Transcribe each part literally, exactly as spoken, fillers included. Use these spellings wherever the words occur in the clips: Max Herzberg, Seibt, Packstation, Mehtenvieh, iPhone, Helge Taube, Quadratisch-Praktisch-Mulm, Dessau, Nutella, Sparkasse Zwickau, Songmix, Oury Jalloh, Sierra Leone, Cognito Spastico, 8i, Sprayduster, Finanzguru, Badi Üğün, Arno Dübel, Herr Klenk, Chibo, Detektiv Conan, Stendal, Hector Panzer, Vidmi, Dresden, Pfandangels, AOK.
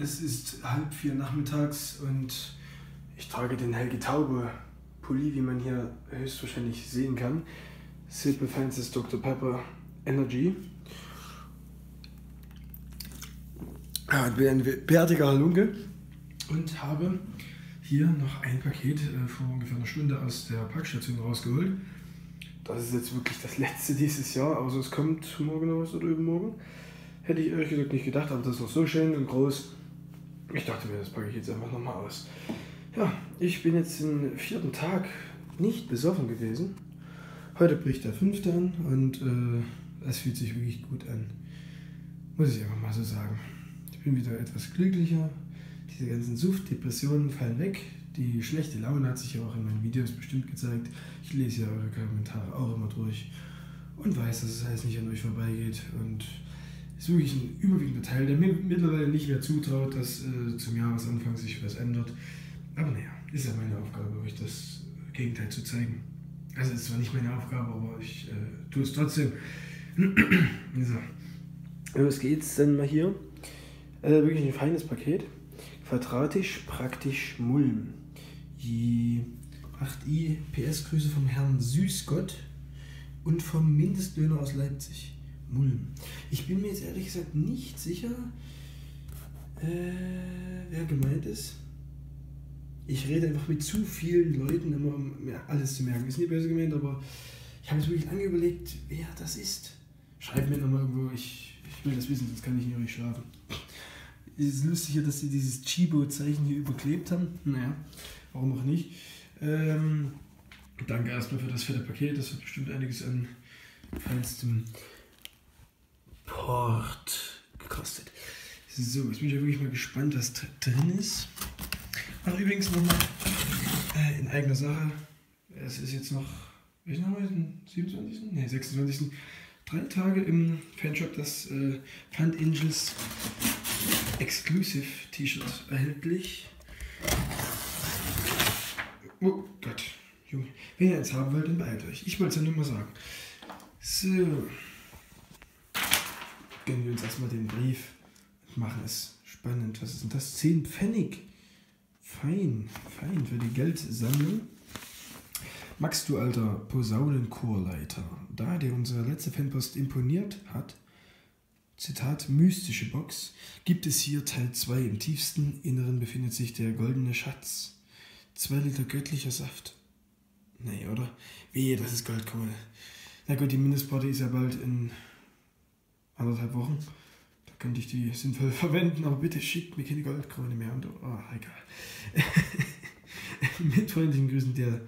Es ist halb vier nachmittags und ich trage den Helge Taube Pulli, wie man hier höchstwahrscheinlich sehen kann. Simple Fancy Doktor Pepper Energy. Ich bin ein bärtiger Halunke und habe hier noch ein Paket äh, vor ungefähr einer Stunde aus der Packstation rausgeholt. Das ist jetzt wirklich das letzte dieses Jahr, also es kommt morgen noch was oder übermorgen. Hätte ich ehrlich gesagt nicht gedacht, aber das ist noch so schön und groß. Ich dachte mir, das packe ich jetzt einfach nochmal aus. Ja, ich bin jetzt den vierten Tag nicht besoffen gewesen. Heute bricht der fünfte an und äh, es fühlt sich wirklich gut an. Muss ich einfach mal so sagen. Ich bin wieder etwas glücklicher. Diese ganzen Suchtdepressionen fallen weg. Die schlechte Laune hat sich ja auch in meinen Videos bestimmt gezeigt. Ich lese ja eure Kommentare auch immer durch und weiß, dass es alles nicht an euch vorbeigeht. Und es ist wirklich ein überwiegender Teil, der mir mittlerweile nicht mehr zutraut, dass äh, zum Jahresanfang sich was ändert. Aber naja, ist ja meine Aufgabe, euch das Gegenteil zu zeigen. Also es ist zwar nicht meine Aufgabe, aber ich äh, tue es trotzdem. So. Los geht's dann mal hier. Äh, wirklich ein feines Paket. Quadratisch-Praktisch-Mulm. Die acht i P S-Grüße vom Herrn Süßgott und vom Mindestdöner aus Leipzig. Mulm. Ich bin mir jetzt ehrlich gesagt nicht sicher, äh, wer gemeint ist. Ich rede einfach mit zu vielen Leuten immer, um alles zu merken. Ist nicht böse gemeint, aber ich habe jetzt wirklich lange überlegt, wer das ist. Schreibt mir nochmal irgendwo, ich, ich will das wissen, sonst kann ich nicht richtig schlafen. Es ist lustig, dass sie dieses Chibo-Zeichen hier überklebt haben. Naja, warum auch nicht. Ähm, danke erstmal für das fette Paket, das hat bestimmt einiges an feinstem Port gekostet. So, jetzt bin ich ja wirklich mal gespannt, was drin ist. Ach, übrigens nochmal äh, in eigener Sache, es ist jetzt noch, wie ist noch heute, siebenundzwanzigsten? Ne, sechsundzwanzigsten Drei Tage im Fanshop das äh, Pfandangels Exclusive T-Shirt erhältlich. Oh Gott, Junge, wenn ihr eins haben wollt, dann beeilt euch. Ich wollte es ja nur mal sagen. So, gönnen wir uns erstmal den Brief und machen es spannend. Was ist denn das? zehn Pfennig. Fein, fein für die Geldsammlung. Max, du alter Posaunenchorleiter, da dir unsere letzte Fanpost imponiert hat, Zitat, mystische Box, gibt es hier Teil zwei. Im tiefsten Inneren befindet sich der goldene Schatz. zwei Liter göttlicher Saft. Nee, oder? Wehe, das ist Goldkohle. Na gut, die Mindestparty ist ja bald in anderthalb Wochen. Da könnte ich die sinnvoll verwenden, aber bitte schickt mir keine Goldkrone mehr. Und, oh, egal. Mit freundlichen Grüßen der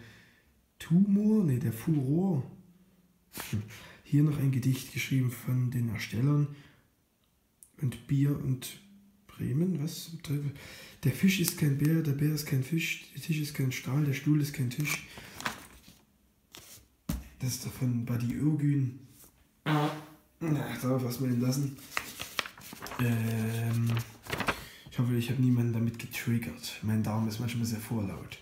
Tumor, nee, der Furor. Hier noch ein Gedicht geschrieben von den Erstellern. Und Bier und Bremen, was? Der Fisch ist kein Bär, der Bär ist kein Fisch, der Tisch ist kein Stahl, der Stuhl ist kein Tisch. Das ist davon Badi Üğün. Ah, darauf lassen wir ihn lassen. Ähm, ich hoffe, ich habe niemanden damit getriggert. Mein Darm ist manchmal sehr vorlaut.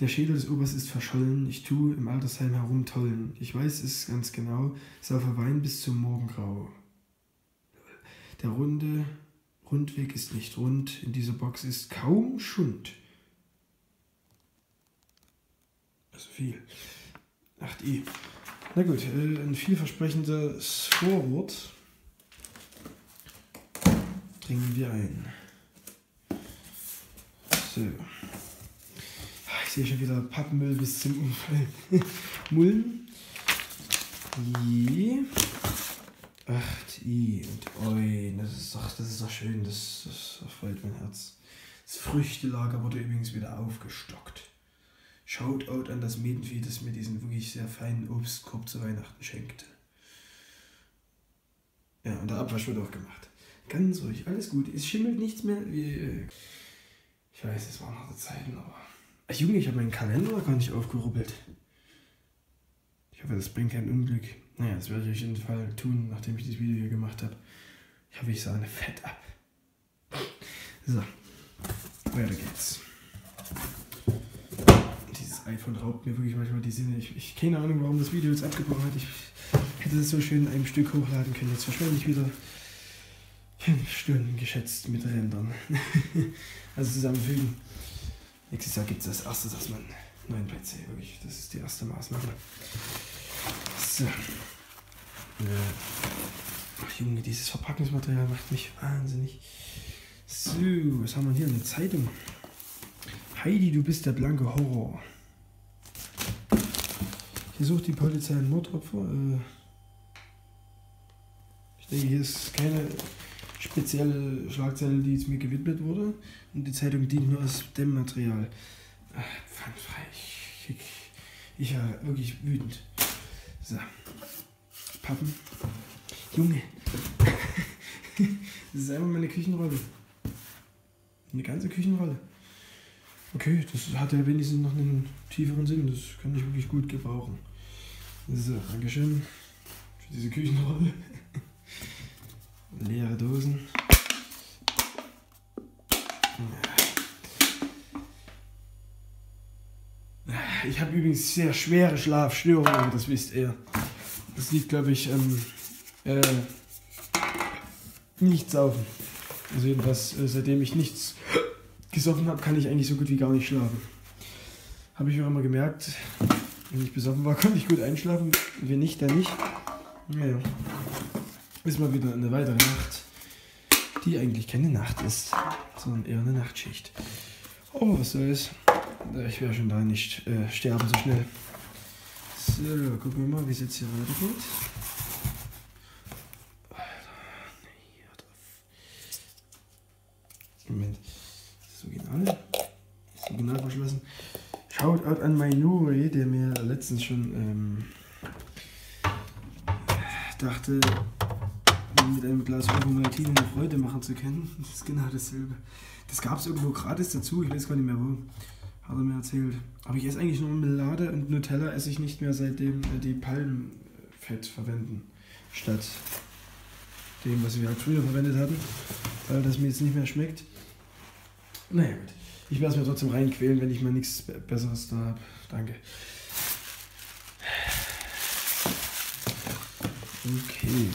Der Schädel des Obers ist verschollen, ich tue im Altersheim herumtollen. Ich weiß es ganz genau, saufe Wein bis zum Morgengrau. Der runde Rundweg ist nicht rund, in dieser Box ist kaum Schund. Also viel. acht i. Na gut, äh, ein vielversprechendes Vorwort. Trinken wir ein. So. Ich sehe schon wieder Pappmüll bis zum Umfallen. Mulm. I. acht i und Oi, das ist doch, das ist doch schön, das, das erfreut mein Herz. Das Früchtelager wurde übrigens wieder aufgestockt. Shoutout an das Mehtenvieh, das mir diesen wirklich sehr feinen Obstkorb zu Weihnachten schenkte. Ja, und der Abwasch wird auch gemacht. Ganz ruhig, alles gut, es schimmelt nichts mehr. Wie, ich weiß, es waren harte Zeiten, aber... Ach Junge, ich habe meinen Kalender gar nicht aufgerubbelt. Ich hoffe, das bringt kein Unglück. Naja, das werde ich auf jeden Fall tun, nachdem ich das Video hier gemacht habe. Ich hoffe, ich sah eine Fett ab. So, weiter geht's. Dieses iPhone raubt mir wirklich manchmal die Sinne. Ich, ich keine Ahnung, warum das Video jetzt abgebrochen hat. Ich hätte es so schön in einem Stück hochladen können. Jetzt verschwende ich wieder Fünf Stunden geschätzt mit Rändern. Also zusammenfügen. Nächstes Jahr gibt es als erstes erstmal einen neuen P C. Wirklich, das ist die erste Maßnahme. So. Ach Junge, dieses Verpackungsmaterial macht mich wahnsinnig. So, was haben wir hier? Eine Zeitung. Heidi, du bist der blanke Horror. Hier sucht die Polizei ein Mordopfer. Ich denke, hier ist keine spezielle Schlagzeile, die jetzt mir gewidmet wurde. Und die Zeitung dient nur aus dem Material. Pfandfrei. Ich, ich war wirklich wütend. So. Pappen. Junge. Das ist einfach meine Küchenrolle. Eine ganze Küchenrolle. Okay, das hat ja wenigstens noch einen tieferen Sinn. Das kann ich wirklich gut gebrauchen. So, Dankeschön für diese Küchenrolle. Leere Dosen. Ich habe übrigens sehr schwere Schlafstörungen, das wisst ihr. Das liegt, glaube ich, ähm, äh, nicht saufen. Also jedenfalls, äh, seitdem ich nichts gesoffen habe, kann ich eigentlich so gut wie gar nicht schlafen. Habe ich auch immer gemerkt, wenn ich besoffen war, konnte ich gut einschlafen. Wenn nicht, dann nicht. Naja, ist mal wieder eine weitere Nacht, die eigentlich keine Nacht ist, sondern eher eine Nachtschicht. Oh, was soll's. Ich wäre schon da nicht äh, sterben so schnell. So, gucken wir mal, wie es jetzt hier weitergeht. Moment, so gehen alle. So genau verschlossen. Shoutout an Mai Nuri, der mir letztens schon ähm, dachte, mit einem Glas Valentin eine Freude machen zu können. Das ist genau dasselbe. Das gab es irgendwo gratis dazu, ich weiß gar nicht mehr wo. Hat er mir erzählt. Aber ich esse eigentlich nur Marmelade und Nutella esse ich nicht mehr, seitdem die Palmfett verwenden. Statt dem, was wir halt früher verwendet hatten. Weil das mir jetzt nicht mehr schmeckt. Naja gut. Ich werde es mir trotzdem reinquälen, wenn ich mal nichts Besseres da habe. Danke. Okay.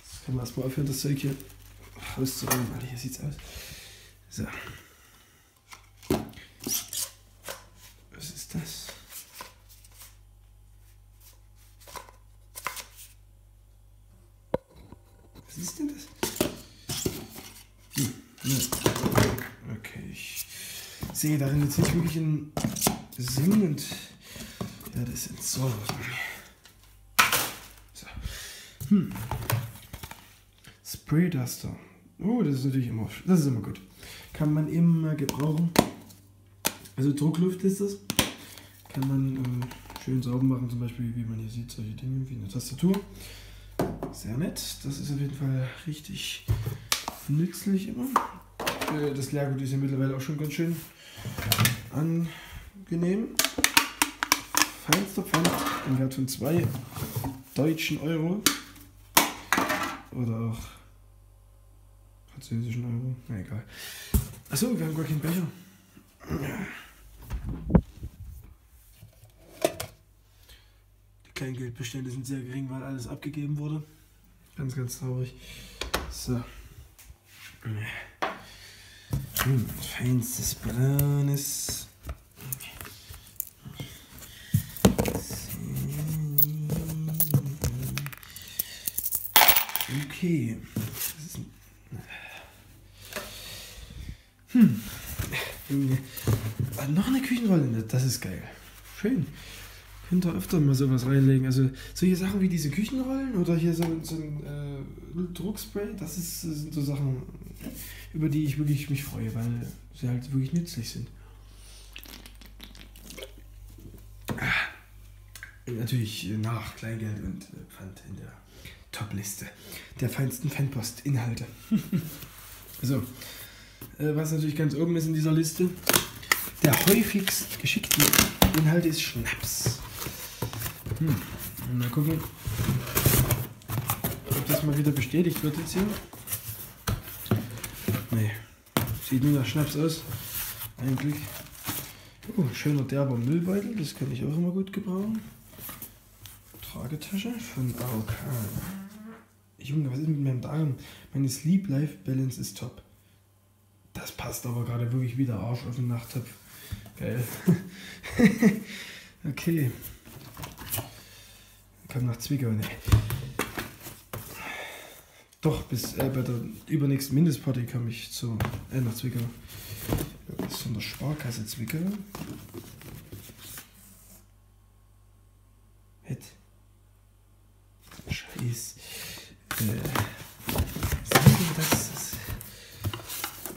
Jetzt können wir erstmal aufhören, das Zeug hier rauszuräumen. Alter, hier sieht's aus. So. Was ist das? Was ist denn das? Hm, ne. Okay, ich sehe darin jetzt nicht wirklich einen Sinn und ja, das ist so. So. Hm. Sprayduster. Oh, das ist natürlich immer, das ist immer gut. Kann man immer gebrauchen. Also Druckluft ist das. Kann man äh, schön sauber machen, zum Beispiel, wie man hier sieht, solche Dinge wie eine Tastatur. Sehr nett. Das ist auf jeden Fall richtig nützlich immer. Äh, das Leergut ist ja mittlerweile auch schon ganz schön angenehm. Feinster Pfand im Wert von zwei deutschen Euro. Oder auch französischen Euro. Na egal. Achso, wir haben gar keinen Becher. Die Kleingeldbestände sind sehr gering, weil alles abgegeben wurde. Ganz, ganz traurig. So. Hm, feinstes Braunes. Okay. Das ist ein hm. Noch eine Küchenrolle, das ist geil. Schön. Könnt ihr öfter mal sowas reinlegen. Also solche Sachen wie diese Küchenrollen oder hier so, so ein äh, Druckspray, das, ist, das sind so Sachen, über die ich wirklich mich freue, weil sie halt wirklich nützlich sind. Und natürlich nach Kleingeld und Pfand in der Top-Liste der feinsten Fanpost-Inhalte. So. Was natürlich ganz oben ist in dieser Liste, der häufigst geschickten Inhalt ist Schnaps. Hm. Mal gucken, ob das mal wieder bestätigt wird jetzt hier. Nee, sieht nur nach Schnaps aus. Ein Glück. Oh, schöner derber Müllbeutel, das kann ich auch immer gut gebrauchen. Tragetasche von A O K. Junge, was ist mit meinem Darm? Meine Sleep-Life-Balance ist top. Das passt aber gerade wirklich wieder. Arsch auf den Nachttopf. Geil. Okay. Komm nach Zwickau, ne? Doch, bis äh, bei der übernächsten Mindestparty komme ich zu, äh, nach Zwickau. Das ist von der Sparkasse Zwickau. Hit. Scheiß. Äh, was ist denn das?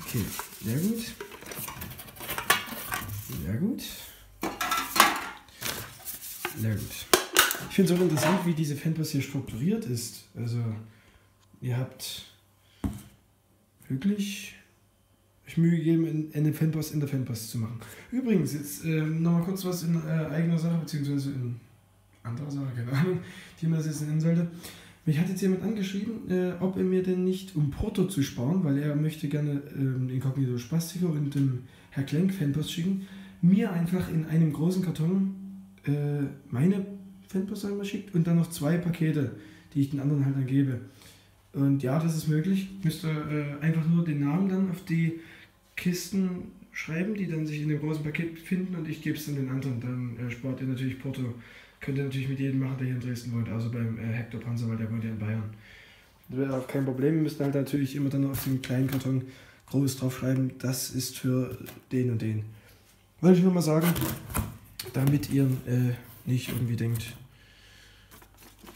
Okay, sehr gut. Sehr gut. Sehr gut. Ich finde es auch interessant, wie diese Fanpost hier strukturiert ist. Also, ihr habt wirklich euch Mühe gegeben, eine Fanpost in der Fanpost zu machen. Übrigens, jetzt äh, nochmal kurz was in äh, eigener Sache, beziehungsweise in anderer Sache, keine Ahnung, wie man das jetzt nennen sollte. Mich hat jetzt jemand angeschrieben, äh, ob er mir denn nicht, um Porto zu sparen, weil er möchte gerne ähm, den Cognito Spastico und dem Herr Klenk Fanpost schicken, mir einfach in einem großen Karton äh, meine Fanpost einmal schickt und dann noch zwei Pakete, die ich den anderen halt dann gebe. Und ja, das ist möglich. Müsst ihr äh, einfach nur den Namen dann auf die Kisten schreiben, die dann sich in dem großen Paket befinden, und ich gebe es dann den anderen. Dann äh, spart ihr natürlich Porto. Könnt ihr natürlich mit jedem machen, der hier in Dresden wohnt, also beim äh, Hector Panzer, weil der wohnt ja in Bayern. Das wäre auch kein Problem. Wir müssen halt natürlich immer dann auf den kleinen Karton groß draufschreiben, das ist für den und den. Wollte ich nur mal sagen, damit ihr äh, nicht irgendwie denkt,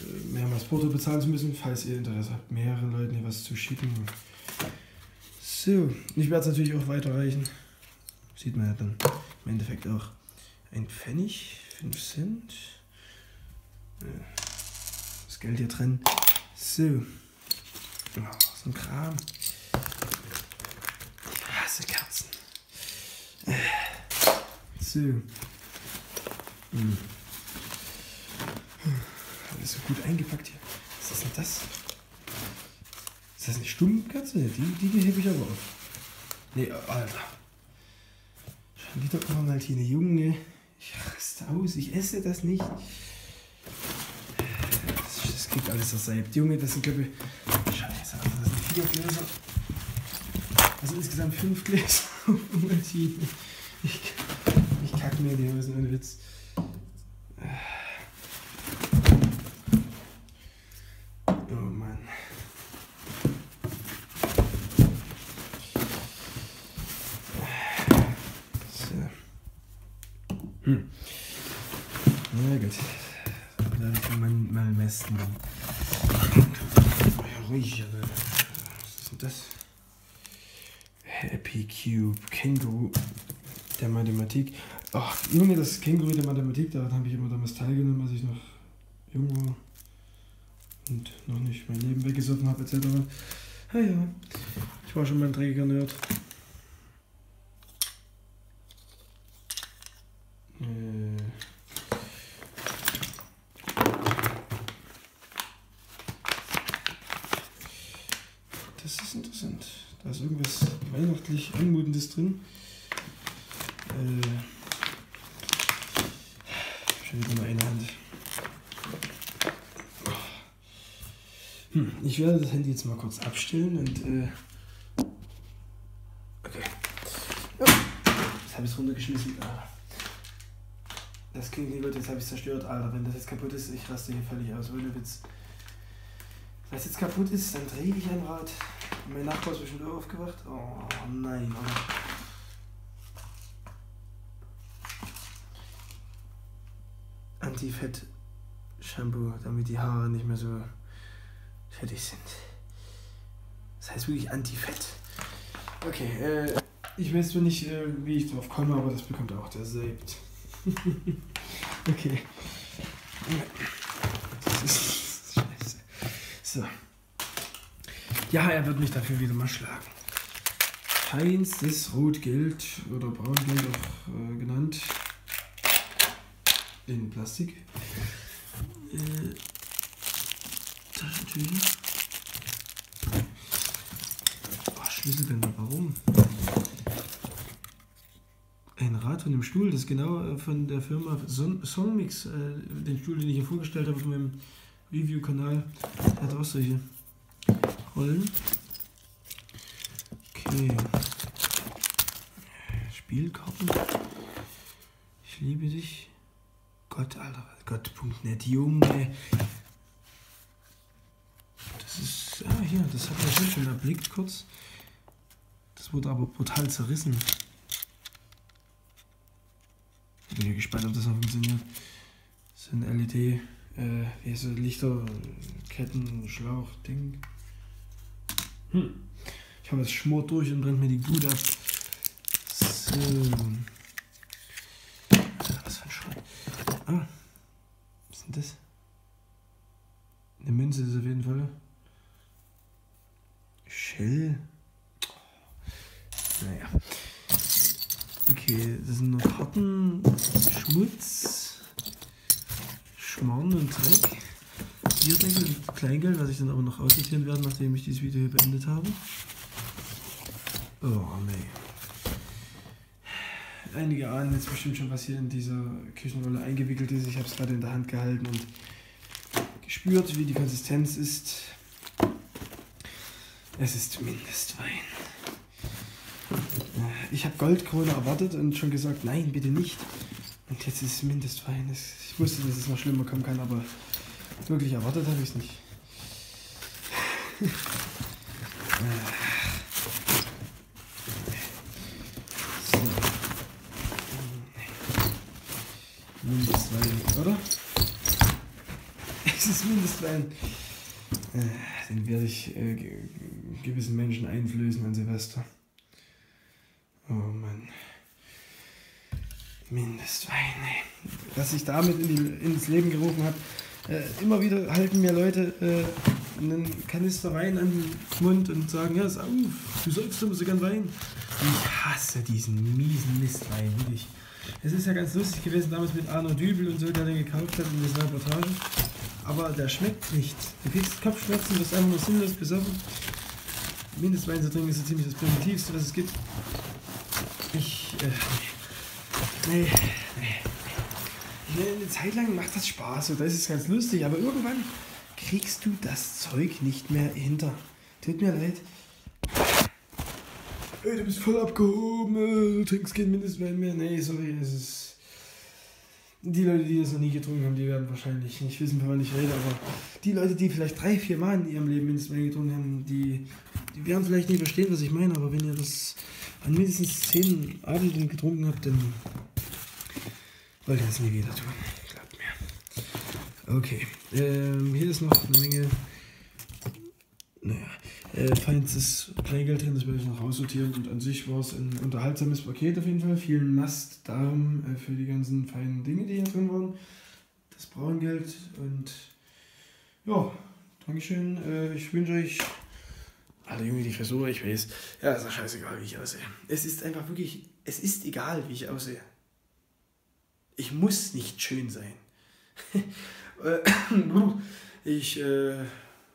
äh, mehrmals Porto bezahlen zu müssen, falls ihr Interesse habt, mehreren Leuten hier was zu schicken. So, ich werde es natürlich auch weiterreichen. Sieht man ja dann im Endeffekt auch. Ein Pfennig, fünf Cent. Das Geld hier drin. So. Oh, so ein Kram. Ich hasse Kerzen. So. Hm. Alles so gut eingepackt hier. Was ist denn das? Ist das eine Stummkerze? Die, die hebe ich aber auf. Nee, Alter. Schon wieder Valentin, Junge. Ich raste aus, ich esse das nicht. Das, das kriegt alles zersalbt. Junge, das sind, glaube ich, Scheiße, also das sind vier Gläser. Also insgesamt fünf Gläser. Ich, ich kacke mir die Hosen, ohne Witz. Oh Mann. Na gut, dann darf ich mal, mal messen. Ja, ruhig, aber was ist denn das? Happy Cube, Känguru der Mathematik. Ach, Junge, das Känguru der Mathematik, daran habe ich immer damals teilgenommen, als ich noch jung war und noch nicht mein Leben weggesoffen habe, et cetera. Ah ja, ich war schon mal ein dreckiger Nerd. Das ist interessant. Da ist irgendwas weihnachtlich Anmutendes drin. Äh, schon wieder nur eine Hand. Hm, ich werde das Handy jetzt mal kurz abstellen und äh, okay. Ja, jetzt habe ich es runtergeschmissen. Ah. Das klingt nicht gut, jetzt habe ich es zerstört, Alter. Wenn das jetzt kaputt ist, ich raste hier völlig aus. Ohne Witz. Wenn das jetzt kaputt ist, dann drehe ich ein Rad. Und mein Nachbar ist bestimmt aufgewacht. Oh nein, Alter. Anti-Fett-Shampoo, damit die Haare nicht mehr so fettig sind. Das heißt wirklich Anti-Fett. Okay, äh, ich weiß zwar nicht, äh, wie ich drauf komme, aber das bekommt auch der Seibt. Okay. Das ist scheiße. So. Ja, er wird mich dafür wieder mal schlagen. Feinstes Rotgeld oder Braungeld auch äh, genannt. In Plastik. Äh, Taschentücher. Oh, Schlüsselbänder, warum? Ein Rad von dem Stuhl, das ist genau von der Firma Songmix, äh, den Stuhl, den ich hier vorgestellt habe auf meinem Review-Kanal, hat auch solche Rollen. Okay. Spielkarten. Ich liebe dich. Gott, Alter. Gott Punkt net. Junge. Das ist... Ah, hier. Das hat man schon erblickt kurz. Das wurde aber brutal zerrissen. Ich bin ja gespannt, ob das noch funktioniert. Das sind L E D... Äh, wie heißt das? Lichter, Ketten, Schlauch, Ding. Hm. Ich habe das Schmort durch und brennt mir die Bude ab. So. Was für ein Schrei. Ah. Was ist denn das? Eine Münze ist auf jeden Fall. Shell. Naja. Okay, das sind noch Karten, Schmutz, Schmarrn und Dreck, Bierdeckel und Kleingeld, was ich dann aber noch aussortieren werde, nachdem ich dieses Video hier beendet habe. Oh, nee. Einige ahnen jetzt bestimmt schon, was hier in dieser Küchenrolle eingewickelt ist. Ich habe es gerade in der Hand gehalten und gespürt, wie die Konsistenz ist. Es ist Mindestwein. Ich habe Goldkrone erwartet und schon gesagt, nein, bitte nicht. Und jetzt ist es Mindestwein. Ich wusste, dass es noch schlimmer kommen kann, aber wirklich erwartet habe ich es nicht. So. Mindestwein, oder? Es ist Mindestwein. Den werde ich äh, gewissen Menschen einflößen an Silvester. Oh Mann. Mindestwein. Was ich damit in die, ins Leben gerufen habe. Äh, immer wieder halten mir Leute äh, einen Kanister Wein an den Mund und sagen, ja, auf, du sollst immer so gern Wein. Ich hasse diesen miesen Mistwein, wirklich. Es ist ja ganz lustig gewesen damals mit Arno Dübel und so, der den gekauft hat in dieser Reportage. Aber der schmeckt nicht. Du kriegst Kopfschmerzen, du bist einfach nur sinnlos besoffen. Mindestwein zu trinken ist so ziemlich das Primitivste, was es gibt. Ich, äh, nee, nee, nee, eine Zeit lang macht das Spaß und das ist ganz lustig, aber irgendwann kriegst du das Zeug nicht mehr hinter. Tut mir leid. Ey, du bist voll abgehoben, du trinkst kein Mindestwein mehr. Nee, sorry, es ist... Die Leute, die das noch nie getrunken haben, die werden wahrscheinlich nicht wissen, von wann ich rede, aber die Leute, die vielleicht drei, vier Mal in ihrem Leben Mindestwein getrunken haben, die, die werden vielleicht nicht verstehen, was ich meine, aber wenn ihr das an mindestens zehn Abenden getrunken habt, dann wollt ihr das nie wieder tun. Glaubt mir. Okay. Ähm, hier ist noch eine Menge. Naja. Äh, feinstes Kleingeld drin, das werde ich noch raussortieren. Und an sich war es ein unterhaltsames Paket auf jeden Fall. Vielen Mast darum äh, für die ganzen feinen Dinge, die hier drin waren. Das Braungeld und ja, Dankeschön. Äh, ich wünsche euch. Alter Junge, die Frisur, ich weiß. Ja, ist doch scheißegal, wie ich aussehe. Es ist einfach wirklich, es ist egal, wie ich aussehe. Ich muss nicht schön sein. Ich äh,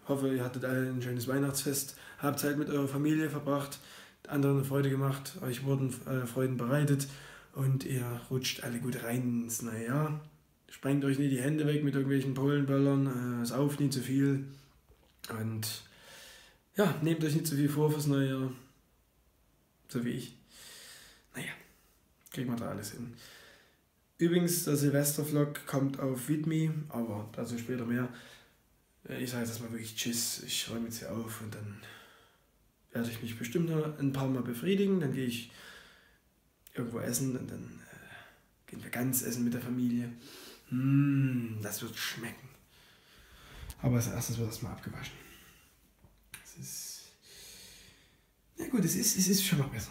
hoffe, ihr hattet alle ein schönes Weihnachtsfest. Habt Zeit mit eurer Familie verbracht, anderen eine Freude gemacht, euch wurden äh, Freuden bereitet und ihr rutscht alle gut rein ins neue Jahr. Sprengt euch nie die Hände weg mit irgendwelchen Polenböllern, äh, sauf nie zu viel und... Ja, nehmt euch nicht zu viel vor fürs neue Jahr. So wie ich. Naja, kriegt man da alles hin. Übrigens, der Silvester-Vlog kommt auf Vidmi, aber dazu später mehr. Ich sage jetzt erstmal wirklich Tschüss, ich räume jetzt hier auf und dann werde ich mich bestimmt noch ein paar Mal befriedigen. Dann gehe ich irgendwo essen und dann äh, gehen wir ganz essen mit der Familie. Mmh, das wird schmecken. Aber als erstes wird das mal abgewaschen. Ist, na gut, es ist, es ist schon mal besser.